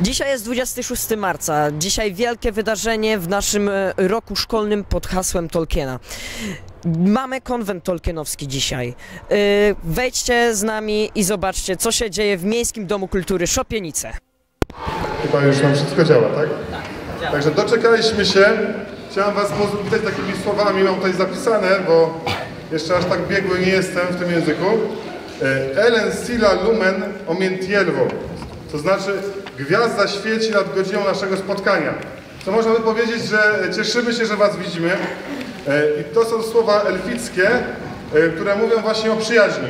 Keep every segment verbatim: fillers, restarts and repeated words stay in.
Dzisiaj jest dwudziestego szóstego marca. Dzisiaj wielkie wydarzenie w naszym roku szkolnym pod hasłem Tolkiena. Mamy konwent tolkienowski dzisiaj. Wejdźcie z nami i zobaczcie, co się dzieje w Miejskim Domu Kultury Szopienice. Chyba już nam wszystko działa, tak? Tak, działa. Także doczekaliśmy się. Chciałem was powitać takimi słowami, mam tutaj zapisane, bo jeszcze aż tak biegły nie jestem w tym języku. Elen sila lumen omientielwo, to znaczy gwiazda świeci nad godziną naszego spotkania. Co można by powiedzieć, że cieszymy się, że was widzimy. I to są słowa elfickie, które mówią właśnie o przyjaźni.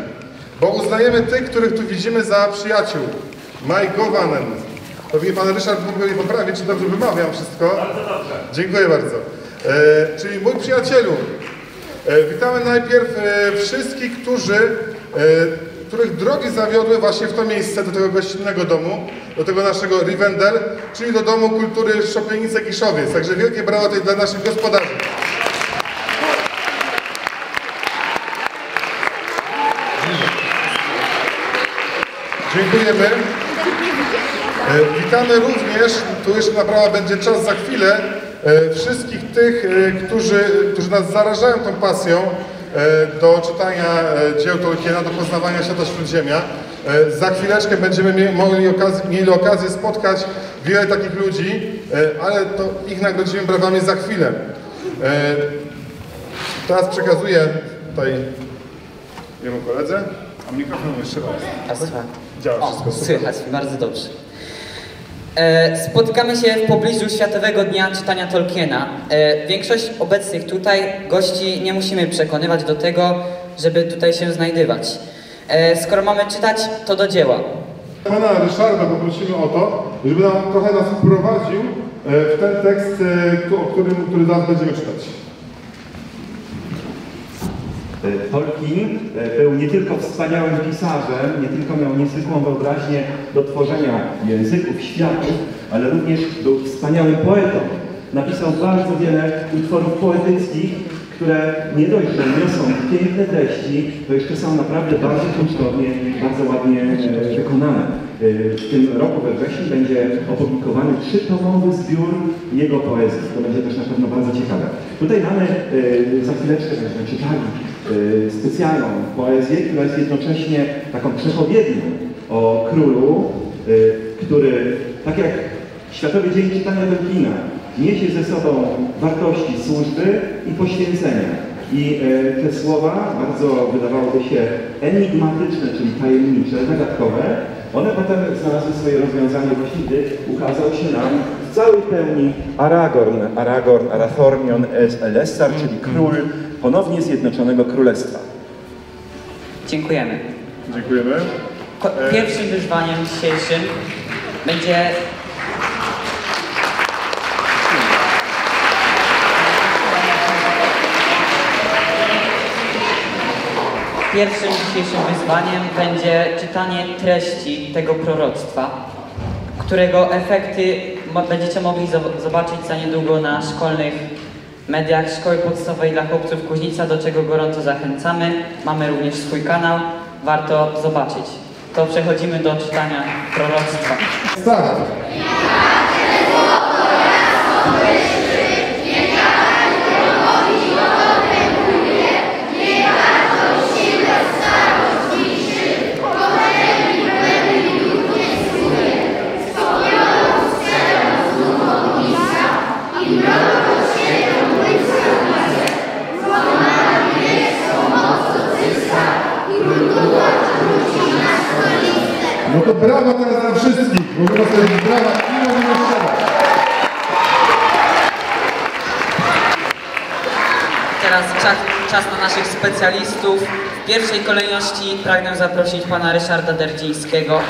Bo uznajemy tych, których tu widzimy, za przyjaciół. Majgowanen. Pewnie pan Ryszard mógł mi poprawić, czy dobrze wymawiam wszystko. Bardzo dobrze. Dziękuję bardzo. E, czyli mój przyjacielu. E, witamy najpierw e, wszystkich, którzy, e, których drogi zawiodły właśnie w to miejsce, do tego gościnnego domu, do tego naszego Rivendell, czyli do Domu Kultury Szopienice-Kiszowiec. Także wielkie brawa tutaj dla naszych gospodarzy. Dziękujemy. E, witamy również, tu jeszcze naprawdę będzie czas za chwilę, e, wszystkich tych, e, którzy, którzy nas zarażają tą pasją e, do czytania e, dzieł Tolkiena, do poznawania świata Śródziemia. E, za chwileczkę będziemy mieli okazję, mieli okazję spotkać wiele takich ludzi, e, ale to ich nagrodzimy brawami za chwilę. E, teraz przekazuję tutaj jemu koledze. A mikrofon jeszcze raz. Działa wszystko. Słychać, bardzo dobrze. E, spotykamy się w pobliżu Światowego Dnia Czytania Tolkiena. E, większość obecnych tutaj gości nie musimy przekonywać do tego, żeby tutaj się znajdywać. E, skoro mamy czytać, to do dzieła. Pana Ryszarda poprosimy o to, żeby nam trochę nas wprowadził w ten tekst, o którym, który zaraz będziemy czytać. Tolkien był nie tylko wspaniałym pisarzem, nie tylko miał niezwykłą wyobraźnię do tworzenia języków, światów, ale również był wspaniałym poetą. Napisał bardzo wiele utworów poetyckich, które nie dość, że niosą piękne treści, to jeszcze są naprawdę bardzo kunsztownie, bardzo ładnie wykonane. W tym roku we wrześniu będzie opublikowany trzytomowy zbiór jego poezji. To będzie też na pewno bardzo ciekawe. Tutaj mamy za chwileczkę będziemy czytali specjalną poezję, która jest jednocześnie taką przepowiednią o królu, który, tak jak Światowy Dzień Czytania Tolkiena, niesie ze sobą wartości służby i poświęcenia. I te słowa, bardzo wydawałoby się enigmatyczne, czyli tajemnicze, zagadkowe, one potem znalazły swoje rozwiązanie właśnie, gdy ukazał się nam w całej pełni Aragorn, Aragorn, Arathornion es Elessar, czyli król ponownie Zjednoczonego Królestwa. Dziękujemy. Dziękujemy. Ko pierwszym wyzwaniem dzisiejszym będzie... Pierwszym dzisiejszym wyzwaniem będzie czytanie treści tego proroctwa, którego efekty będziecie mogli zobaczyć za niedługo na szkolnych mediach Szkoły Podstawowej dla Chłopców Kuźnica, do czego gorąco zachęcamy. Mamy również swój kanał, warto zobaczyć. To przechodzimy do czytania proroctwa. Start. No to brawa teraz dla wszystkich, bo to jest brawa, ile nie trzeba. Teraz czas, czas na naszych specjalistów. W pierwszej kolejności pragnę zaprosić pana Ryszarda Derdzińskiego.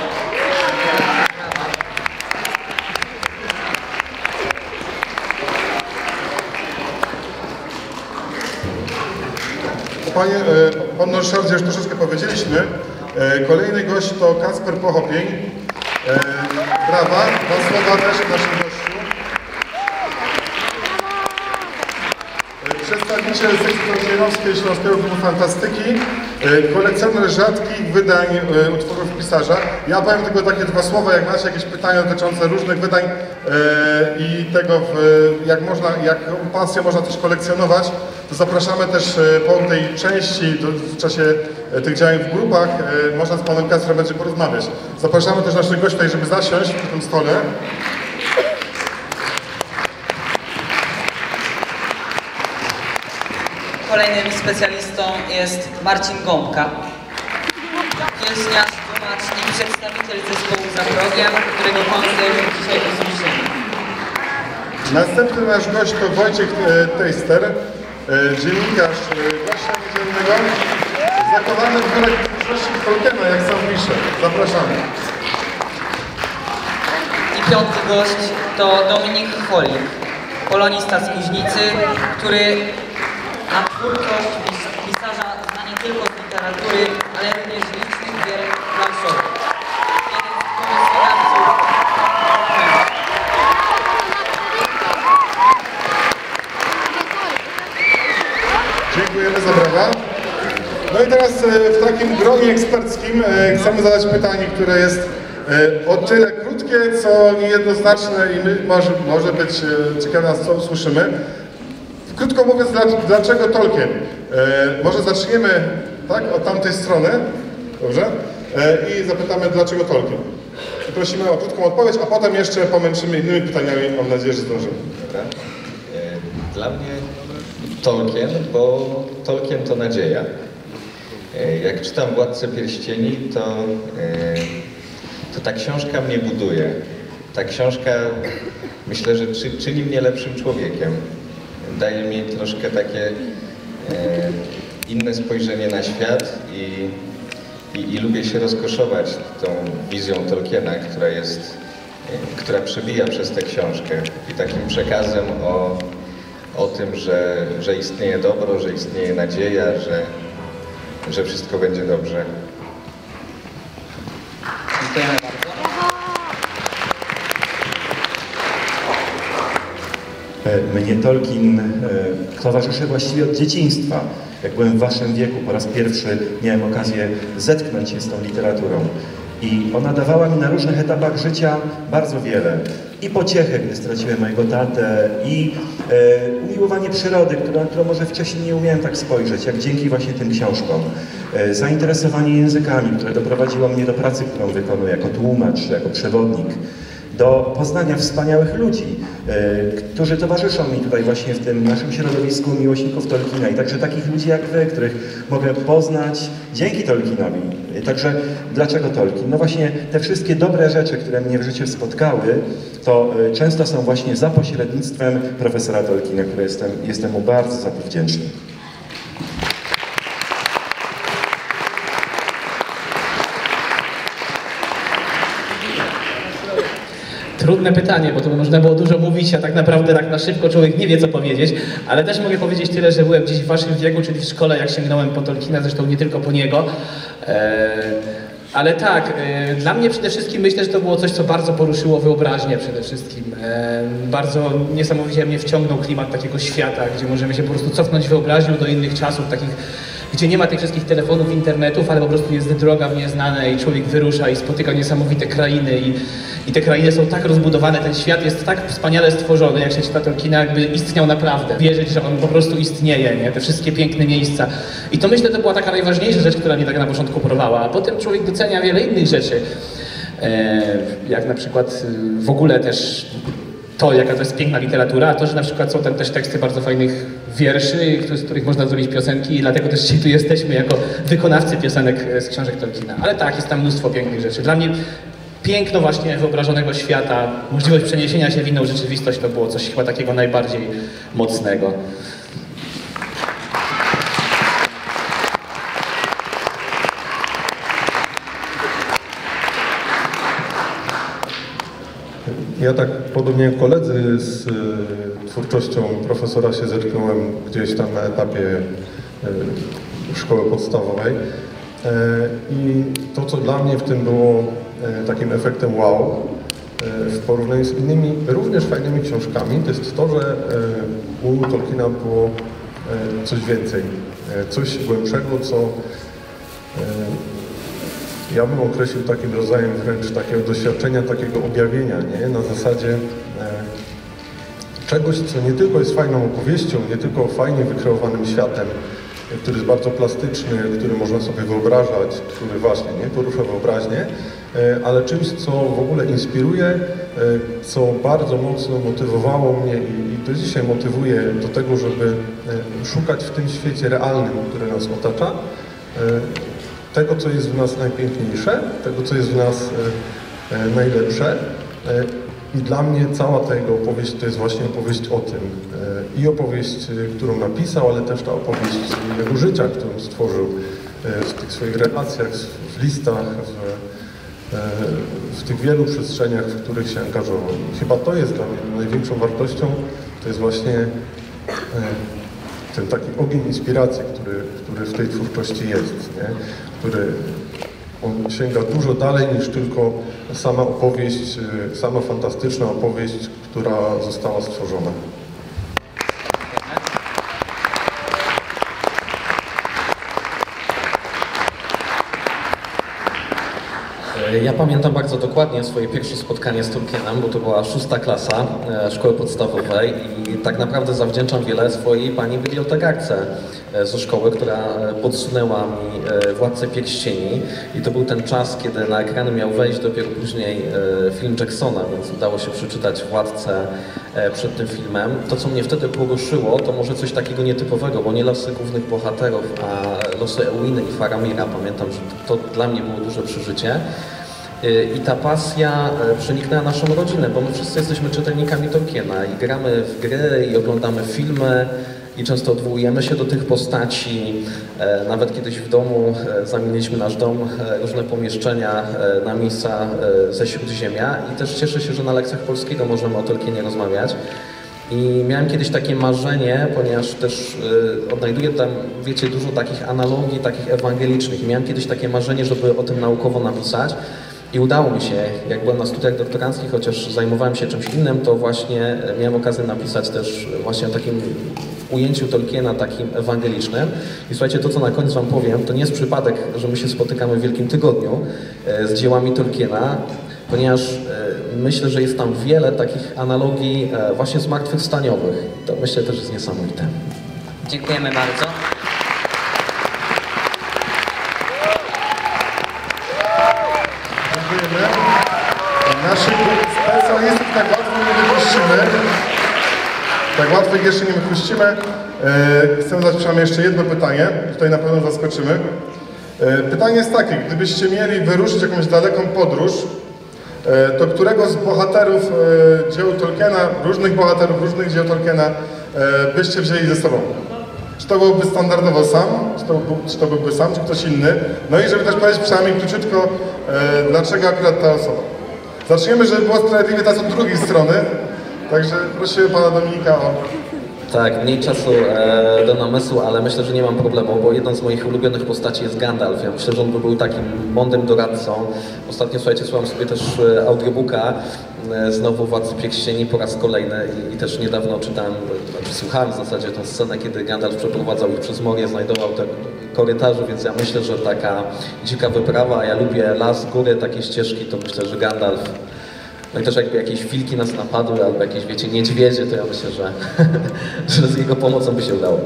Panie, panu Ryszardzie już troszeczkę powiedzieliśmy. Kolejny gość to Kacper Pochopień. Brawa, dwa słowa też w naszym gościu. Przedstawiciel sekcji tolkienowskiej Śląskiego Klubu Fantastyki. kolekcjoner rzadkich wydań utworów pisarza. Ja powiem tylko takie dwa słowa, jak macie jakieś pytania dotyczące różnych wydań i tego, jak można, jak pasję można też kolekcjonować, to zapraszamy też po tej części, w czasie tych działań w grupach, można z panem Kacprem będzie porozmawiać. Zapraszamy też naszych gości tutaj, żeby zasiąść przy tym stole. Kolejnym specjalistą jest Marcin Gąbka, pieśniarz, tłumacznik, przedstawiciel zespołu Za Progiem, którego koncert dzisiaj usłyszymy. Następny nasz gość to Wojciech Tejster, dziennikarz Glaścia Niedzielnego, zachowany w biurach twórczości Tolkiena, jak sam pisze. Zapraszamy. I piąty gość to Dominik Holik, polonista z Kuźnicy, który a twórczość pisarza zna nie tylko z literatury, ale również z licznych gier planszowych. Dziękujemy za brawa. No i teraz w takim gronie eksperckim chcemy zadać pytanie, które jest o tyle krótkie, co niejednoznaczne i my, może, może być ciekawe, co usłyszymy. Krótko mówiąc, dlaczego Tolkien? E, może zaczniemy tak, od tamtej strony, dobrze? E, I zapytamy, dlaczego Tolkien? I prosimy o krótką odpowiedź, a potem jeszcze pomęczymy innymi pytaniami, mam nadzieję, że zdążymy. Dobra. Dla mnie Tolkien, bo Tolkien to nadzieja. E, jak czytam Władcę Pierścieni, to, e, to ta książka mnie buduje. Ta książka, myślę, że czy, czyni mnie lepszym człowiekiem. Daje mi troszkę takie e, inne spojrzenie na świat i, i, i lubię się rozkoszować tą wizją Tolkiena, która jest, e, która przebija przez tę książkę i takim przekazem o, o tym, że, że istnieje dobro, że istnieje nadzieja, że, że wszystko będzie dobrze. Mnie Tolkien towarzyszy właściwie od dzieciństwa. Jak byłem w waszym wieku, po raz pierwszy miałem okazję zetknąć się z tą literaturą. I ona dawała mi na różnych etapach życia bardzo wiele. I pociechę, gdy straciłem mojego tatę, i e, umiłowanie przyrody, na którą może wcześniej nie umiałem tak spojrzeć, jak dzięki właśnie tym książkom. E, zainteresowanie językami, które doprowadziło mnie do pracy, którą wykonuję jako tłumacz, jako przewodnik. Do poznania wspaniałych ludzi, y, którzy towarzyszą mi tutaj właśnie w tym naszym środowisku miłośników Tolkiena i także takich ludzi jak wy, których mogę poznać dzięki Tolkienowi. Także dlaczego Tolkien? No właśnie te wszystkie dobre rzeczy, które mnie w życiu spotkały, to y, często są właśnie za pośrednictwem profesora Tolkiena, który jestem, jestem mu bardzo za to wdzięczny. Trudne pytanie, bo to można było dużo mówić, a tak naprawdę tak na szybko człowiek nie wie, co powiedzieć, ale też mogę powiedzieć tyle, że byłem gdzieś w waszym wieku, czyli w szkole, jak sięgnąłem po Tolkiena, zresztą nie tylko po niego. Ale tak, dla mnie przede wszystkim myślę, że to było coś, co bardzo poruszyło wyobraźnię przede wszystkim. Bardzo niesamowicie mnie wciągnął klimat takiego świata, gdzie możemy się po prostu cofnąć wyobraźnią do innych czasów, takich, gdzie nie ma tych wszystkich telefonów, internetów, ale po prostu jest droga w nieznane i człowiek wyrusza i spotyka niesamowite krainy i, i te krainy są tak rozbudowane, ten świat jest tak wspaniale stworzony, jak się czyta Tolkiena, jakby istniał naprawdę, wierzyć, że on po prostu istnieje, nie? Te wszystkie piękne miejsca. I to myślę, to była taka najważniejsza rzecz, która mnie tak na początku porwała, a potem człowiek docenia wiele innych rzeczy, e, jak na przykład w ogóle też to, jaka to jest piękna literatura, a to, że na przykład są tam też teksty bardzo fajnych wierszy, z których można zrobić piosenki i dlatego też dzisiaj tu jesteśmy jako wykonawcy piosenek z książek Tolkiena. Ale tak, jest tam mnóstwo pięknych rzeczy. Dla mnie piękno właśnie wyobrażonego świata, możliwość przeniesienia się w inną rzeczywistość, to było coś chyba takiego najbardziej mocnego. Ja tak podobnie jak koledzy z twórczością profesora się zetknąłem gdzieś tam na etapie szkoły podstawowej i to, co dla mnie w tym było takim efektem wow w porównaniu z innymi również fajnymi książkami, to jest to, że u Tolkiena było coś więcej, coś głębszego, co Ja bym określił takim rodzajem wręcz takiego doświadczenia, takiego objawienia, nie? Na zasadzie czegoś, co nie tylko jest fajną opowieścią, nie tylko fajnie wykreowanym światem, który jest bardzo plastyczny, który można sobie wyobrażać, który właśnie nie porusza wyobraźnię, ale czymś, co w ogóle inspiruje, co bardzo mocno motywowało mnie i do dzisiaj motywuje do tego, żeby szukać w tym świecie realnym, który nas otacza, tego, co jest w nas najpiękniejsze, tego, co jest w nas najlepsze. I dla mnie cała ta jego opowieść to jest właśnie opowieść o tym. I opowieść, którą napisał, ale też ta opowieść jego życia, którą stworzył w tych swoich relacjach, w listach, w, w tych wielu przestrzeniach, w których się angażował. Chyba to jest dla mnie największą wartością, to jest właśnie ten taki ogień inspiracji, który, który w tej twórczości jest, nie? Który on sięga dużo dalej niż tylko sama opowieść, sama fantastyczna opowieść, która została stworzona. Ja pamiętam bardzo dokładnie swoje pierwsze spotkanie z Turkienem, bo to była szósta klasa szkoły podstawowej i tak naprawdę zawdzięczam wiele swojej pani bibliotekarce ze szkoły, która podsunęła mi Władcę Pierścieni i to był ten czas, kiedy na ekrany miał wejść dopiero później film Jacksona, więc udało się przeczytać Władcę przed tym filmem. To, co mnie wtedy poruszyło, to może coś takiego nietypowego, bo nie losy głównych bohaterów, a losy Eowiny i Faramira. Pamiętam, że to dla mnie było duże przeżycie. I ta pasja przeniknęła naszą rodzinę, bo my wszyscy jesteśmy czytelnikami Tolkiena i gramy w gry, i oglądamy filmy, i często odwołujemy się do tych postaci. Nawet kiedyś w domu zamieniliśmy nasz dom, różne pomieszczenia na miejsca ze Śródziemia i też cieszę się, że na lekcjach polskiego możemy o Tolkienie rozmawiać. I miałem kiedyś takie marzenie, ponieważ też y, odnajduję tam, wiecie, dużo takich analogii, takich ewangelicznych. I miałem kiedyś takie marzenie, żeby o tym naukowo napisać. I udało mi się, jak byłem na studiach doktoranckich, chociaż zajmowałem się czymś innym, to właśnie miałem okazję napisać też właśnie o takim ujęciu Tolkiena, takim ewangelicznym. I słuchajcie, to co na koniec wam powiem, to nie jest przypadek, że my się spotykamy w Wielkim Tygodniu y, z dziełami Tolkiena, ponieważ y, myślę, że jest tam wiele takich analogii y, właśnie zmartwychwstaniowych. To myślę też jest niesamowite. Dziękujemy bardzo. Dziękujemy. Naszych specjalistów tak łatwo nie wypuścimy. Tak łatwo ich jeszcze nie wypuścimy. Yy, chcę zadać przynajmniej jeszcze jedno pytanie. Tutaj na pewno zaskoczymy. Yy, pytanie jest takie, gdybyście mieli wyruszyć jakąś daleką podróż, to którego z bohaterów e, dzieł Tolkiena, różnych bohaterów, różnych dzieł Tolkiena e, byście wzięli ze sobą? Czy to byłby standardowo sam, czy to, czy to byłby sam, czy ktoś inny? No i żeby też powiedzieć przynajmniej króciutko, e, dlaczego akurat ta osoba? Zaczniemy, żeby było sprawiedliwie teraz od drugiej strony, także prosimy pana Dominika o... Tak, mniej czasu e, do namysłu, ale myślę, że nie mam problemu, bo jedną z moich ulubionych postaci jest Gandalf. Ja myślę, że on by był takim mądrym doradcą. Ostatnio, słuchajcie, słucham sobie też e, audiobooka, e, znowu Władcy Pierścieni po raz kolejny i, i też niedawno czytałem, znaczy słuchałem w zasadzie tę scenę, kiedy Gandalf przeprowadzał ich przez Morię, znajdował te korytarze, więc ja myślę, że taka dzika wyprawa, ja lubię las, góry, takie ścieżki, to myślę, że Gandalf. No i też jakby jakieś wilki nas napadły, albo jakieś, wiecie, niedźwiedzie, to ja myślę, że, że z jego pomocą by się udało.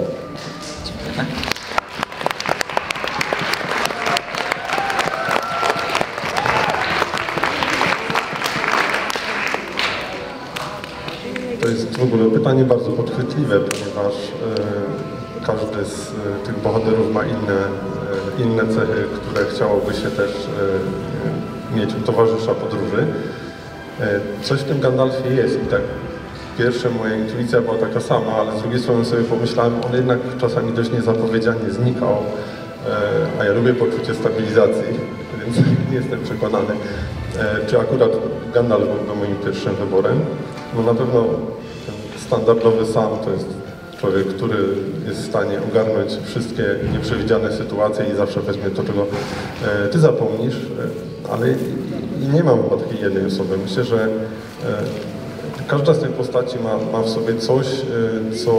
Dziękuję. To jest w ogóle pytanie bardzo podchwytliwe, ponieważ yy, każdy z y, tych bohaterów ma inne, y, inne cechy, które chciałoby się też y, mieć u towarzysza podróży. Coś w tym Gandalfie jest i tak pierwsza moja intuicja była taka sama, ale z drugiej strony sobie pomyślałem, on jednak czasami dość niezapowiedzianie znikał, a ja lubię poczucie stabilizacji, więc nie jestem przekonany, czy akurat Gandalf byłby moim pierwszym wyborem. No na pewno ten standardowy sam to jest człowiek, który jest w stanie ogarnąć wszystkie nieprzewidziane sytuacje i zawsze weźmie to, czego ty zapomnisz, ale i nie mam chyba takiej jednej osoby. Myślę, że e, każda z tych postaci ma, ma w sobie coś, e, co...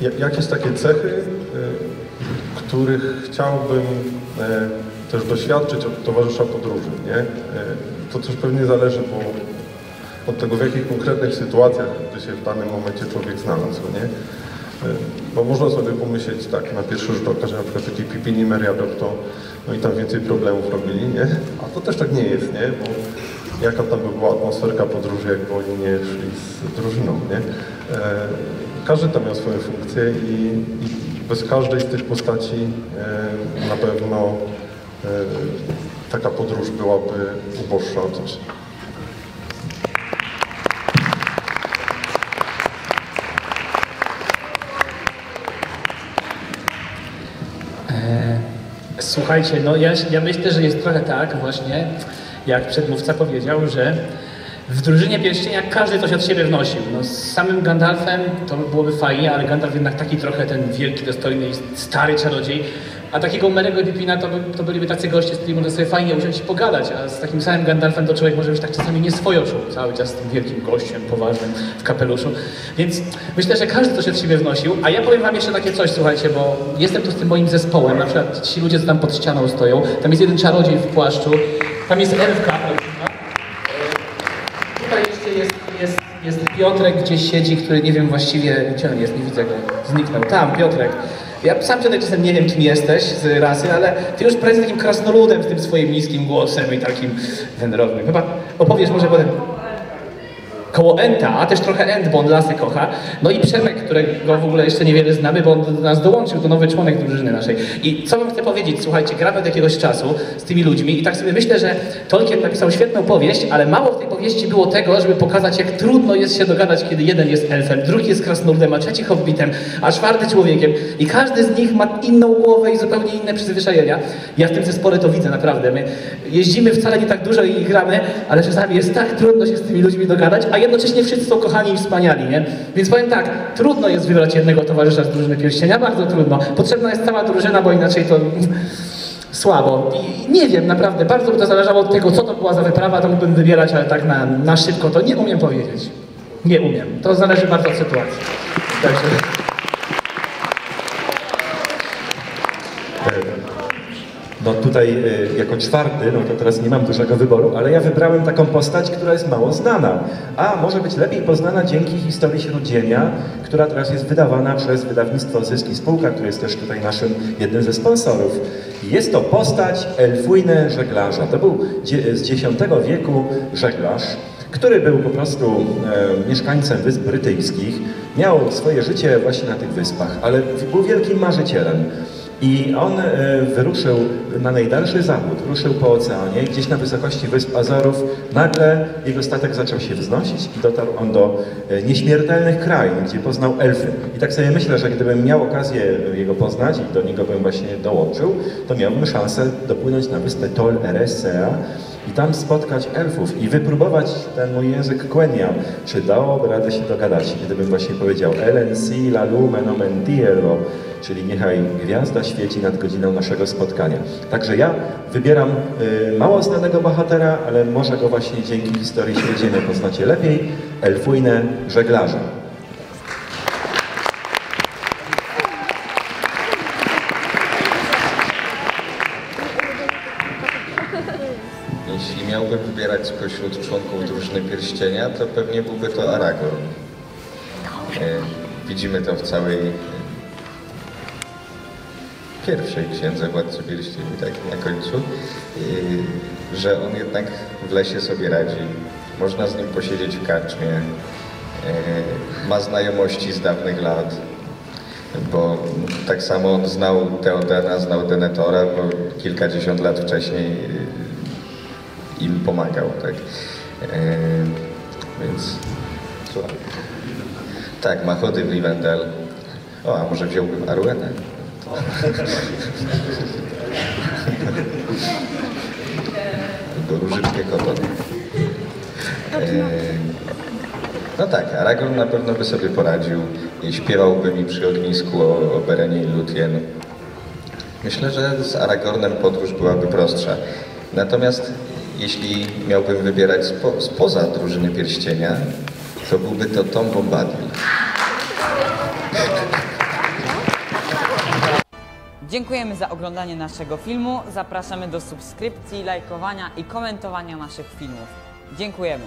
E, jakieś takie cechy, e, których chciałbym e, też doświadczyć od towarzysza podróży, nie? E, to też pewnie zależy bo od tego, w jakich konkretnych sytuacjach by się w danym momencie człowiek znalazł, nie? E, bo można sobie pomyśleć tak na pierwszy rzut oka, że na przykład taki Pipini Meriadoc to no i tam więcej problemów robili, nie? A to też tak nie jest, nie? Bo jaka tam by była atmosferka podróży, jakby oni nie szli z drużyną, nie? E, każdy tam miał swoje funkcje i, i bez każdej z tych postaci e, na pewno e, taka podróż byłaby uboższa o coś. Słuchajcie, no ja, ja myślę, że jest trochę tak właśnie, jak przedmówca powiedział, że w drużynie pierścienia każdy coś od siebie wnosił. No, z samym Gandalfem to byłoby fajnie, ale Gandalf jednak taki trochę ten wielki, dostojny i stary czarodziej. A takiego Merego Dipina to, by, to byliby tacy goście, z którymi można sobie fajnie usiąść i pogadać. A z takim samym Gandalfem to człowiek może być tak czasami nieswojo czuł, cały czas z tym wielkim gościem poważnym w kapeluszu. Więc myślę, że każdy coś od siebie wnosił. A ja powiem wam jeszcze takie coś, słuchajcie, bo jestem tu z tym moim zespołem. Na przykład ci ludzie, co tam pod ścianą stoją. Tam jest jeden czarodziej w płaszczu. Tam jest Elfka. Jest Piotrek gdzieś siedzi, który nie wiem właściwie, gdzie on jest, nie widzę go, zniknął. Tam, Piotrek. Ja sam tutaj czasem nie wiem, kim jesteś z rasy, ale ty już prędzej takim krasnoludem z tym swoim niskim głosem i takim wędrownym. Chyba opowiesz może potem. Koło Enta, a też trochę Ent, bo on lasy kocha. No i Przemek, którego w ogóle jeszcze niewiele znamy, bo on do nas dołączył, to nowy członek drużyny naszej. I co wam chcę powiedzieć, słuchajcie, gramy od jakiegoś czasu z tymi ludźmi i tak sobie myślę, że Tolkien napisał świetną powieść, ale mało w tej powieści było tego, żeby pokazać, jak trudno jest się dogadać, kiedy jeden jest elfem, drugi jest krasnoludem, a trzeci hobbitem, a czwarty człowiekiem. I każdy z nich ma inną głowę i zupełnie inne przyzwyczajenia. Ja w tym zespole to widzę, naprawdę. My jeździmy wcale nie tak dużo i gramy, ale czasami jest tak trudno się z tymi ludźmi dogadać, a jednocześnie wszyscy są kochani i wspaniali, nie? Więc powiem tak, trudno jest wybrać jednego towarzysza z drużyny pierścienia, bardzo trudno. Potrzebna jest cała drużyna, bo inaczej to słabo. I nie wiem, naprawdę, bardzo by to zależało od tego, co to była za wyprawa, to mógłbym wybierać, ale tak na, na szybko to nie umiem powiedzieć. Nie umiem. To zależy bardzo od sytuacji. Także... No tutaj jako czwarty, no to teraz nie mam dużego wyboru, ale ja wybrałem taką postać, która jest mało znana, a może być lepiej poznana dzięki Historii Śródziemia, która teraz jest wydawana przez wydawnictwo Zysk i Spółka, który jest też tutaj naszym jednym ze sponsorów. Jest to postać Elfwine Żeglarza. To był z dziesiątego wieku żeglarz, który był po prostu e, mieszkańcem Wysp Brytyjskich, miał swoje życie właśnie na tych wyspach, ale był wielkim marzycielem. I on wyruszył na najdalszy zachód, ruszył po oceanie, gdzieś na wysokości Wysp Azorów. Nagle jego statek zaczął się wznosić i dotarł on do nieśmiertelnych krajów, gdzie poznał elfy. I tak sobie myślę, że gdybym miał okazję jego poznać i do niego bym właśnie dołączył, to miałbym szansę dopłynąć na wyspę Tol Eressëa i tam spotkać elfów i wypróbować ten mój język Quenya. Czy dałoby radę się dogadać, gdybym właśnie powiedział Elen si la lumen omen dielo, czyli niechaj gwiazda świeci nad godziną naszego spotkania. Także ja wybieram y, mało znanego bohatera, ale może go właśnie dzięki Historii Śródziemia poznacie lepiej, Elfwinę Żeglarza. Jeśli miałbym wybierać spośród członków drużyny pierścienia, to pewnie byłby to Aragorn. Y, widzimy to w całej pierwszej Księdze Władcy Pierścieni, tak na końcu, yy, że on jednak w lesie sobie radzi. Można z nim posiedzieć w karczmie, yy, ma znajomości z dawnych lat, bo tak samo on znał Theodena, znał Denethora, bo kilkadziesiąt lat wcześniej yy, im pomagał, tak. Yy, więc słuchaj. Tak, ma chody w Rivendell. O, a może wziąłbym Arwenę? Do Różyczkę Kotona. E, no tak, Aragorn na pewno by sobie poradził i śpiewałby mi przy ognisku o, o Berenie i Luthien. Myślę, że z Aragornem podróż byłaby prostsza. Natomiast jeśli miałbym wybierać spo, spoza drużyny pierścienia, to byłby to Tom Bombadil. Dziękujemy za oglądanie naszego filmu. Zapraszamy do subskrypcji, lajkowania i komentowania naszych filmów. Dziękujemy.